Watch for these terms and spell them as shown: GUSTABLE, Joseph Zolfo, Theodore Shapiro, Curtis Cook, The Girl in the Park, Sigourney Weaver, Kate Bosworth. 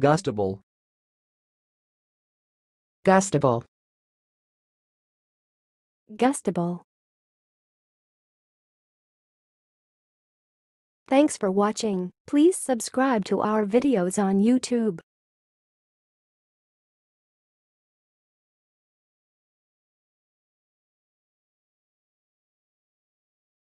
Gustable. Gustable. Gustable. Thanks for watching. Please subscribe to our videos on YouTube.